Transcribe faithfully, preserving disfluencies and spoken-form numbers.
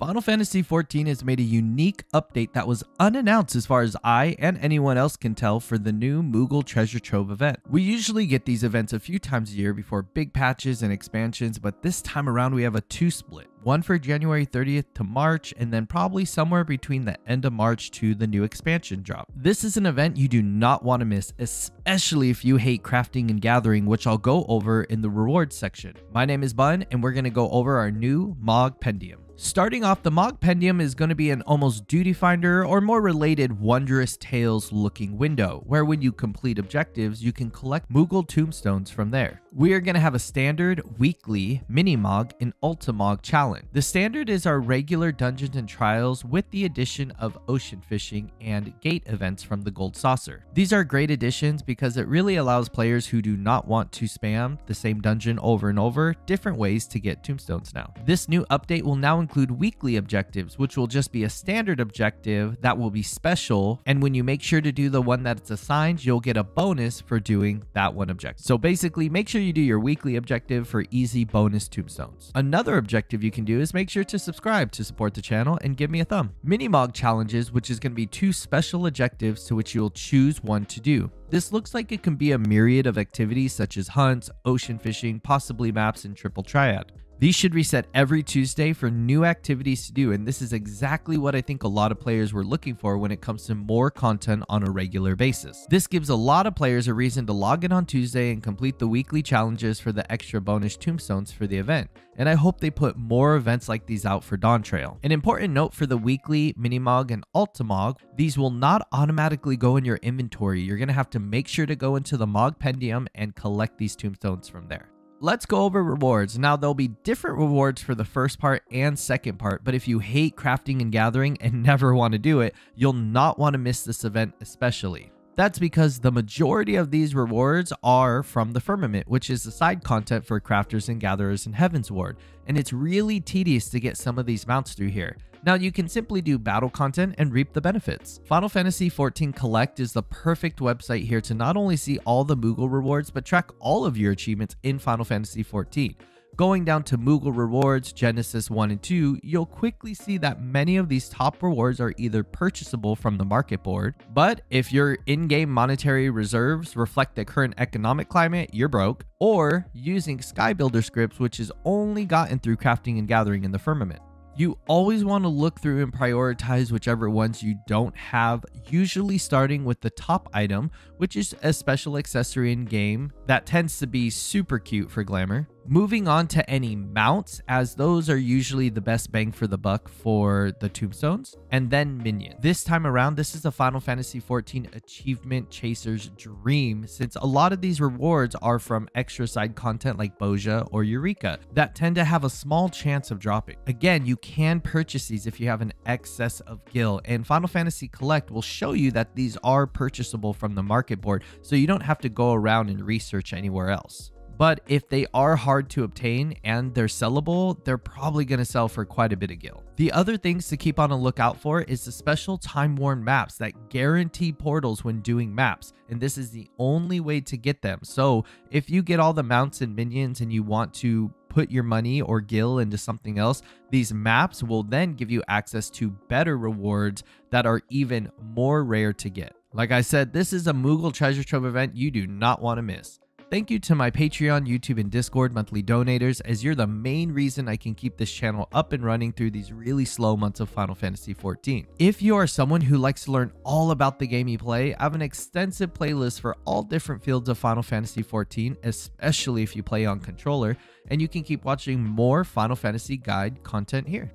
Final Fantasy fourteen has made a unique update that was unannounced as far as I and anyone else can tell for the new Moogle Treasure Trove event. We usually get these events a few times a year before big patches and expansions, but this time around we have a two split. One for January thirtieth to March, and then probably somewhere between the end of March to the new expansion drop. This is an event you do not want to miss, especially if you hate crafting and gathering, which I'll go over in the rewards section. My name is Bun, and we're going to go over our new Mogpendium. Starting off, the Mogpendium is going to be an almost duty finder or more related Wondrous Tales looking window, where when you complete objectives, you can collect Moogle tombstones from there. We are going to have a standard, weekly, mini-mog, and ultimog challenge. The standard is our regular dungeons and trials with the addition of ocean fishing and gate events from the Gold Saucer. These are great additions because it really allows players who do not want to spam the same dungeon over and over different ways to get tombstones now. This new update will now include include weekly objectives, which will just be a standard objective that will be special, and when you make sure to do the one that's assigned, you'll get a bonus for doing that one objective. So basically, make sure you do your weekly objective for easy bonus tombstones. Another objective you can do is make sure to subscribe to support the channel and give me a thumb. Mini-mog challenges, which is going to be two special objectives to which you'll choose one to do. This looks like it can be a myriad of activities such as hunts, ocean fishing, possibly maps, and triple triad. These should reset every Tuesday for new activities to do, and this is exactly what I think a lot of players were looking for when it comes to more content on a regular basis. This gives a lot of players a reason to log in on Tuesday and complete the weekly challenges for the extra bonus tombstones for the event, and I hope they put more events like these out for Dawn Trail. An important note for the weekly, mini-mog, and ultimog, these will not automatically go in your inventory. You're going to have to make sure to go into the Mogpendium and collect these tombstones from there. Let's go over rewards. Now, there'll be different rewards for the first part and second part, but if you hate crafting and gathering and never want to do it, you'll not want to miss this event especially. That's because the majority of these rewards are from the Firmament, which is the side content for crafters and gatherers in Heaven's Ward, and it's really tedious to get some of these mounts through here. Now, you can simply do battle content and reap the benefits. Final Fantasy fourteen Collect is the perfect website here to not only see all the Moogle rewards, but track all of your achievements in Final Fantasy fourteen. Going down to Moogle Rewards, Genesis one and two, you'll quickly see that many of these top rewards are either purchasable from the market board, but if your in-game monetary reserves reflect the current economic climate, you're broke, or using Skybuilder scripts, which is only gotten through crafting and gathering in the Firmament. You always want to look through and prioritize whichever ones you don't have, usually starting with the top item, which is a special accessory in game that tends to be super cute for glamour. Moving on to any mounts, as those are usually the best bang for the buck for the tombstones, and then minions. This time around, this is a Final Fantasy fourteen achievement chaser's dream, since a lot of these rewards are from extra side content like Bozja or Eureka that tend to have a small chance of dropping. Again, you can purchase these if you have an excess of gil, and Final Fantasy Collect will show you that these are purchasable from the market board, so you don't have to go around and research anywhere else. But if they are hard to obtain and they're sellable, they're probably going to sell for quite a bit of gil. The other things to keep on a lookout for is the special time-worn maps that guarantee portals when doing maps, and this is the only way to get them. So if you get all the mounts and minions and you want to put your money or gil into something else, these maps will then give you access to better rewards that are even more rare to get. Like I said, this is a Moogle Treasure Trove event you do not want to miss. Thank you to my Patreon, YouTube, and Discord monthly donators, as you're the main reason I can keep this channel up and running through these really slow months of Final Fantasy fourteen. If you are someone who likes to learn all about the game you play, I have an extensive playlist for all different fields of Final Fantasy fourteen, especially if you play on controller, and you can keep watching more Final Fantasy guide content here.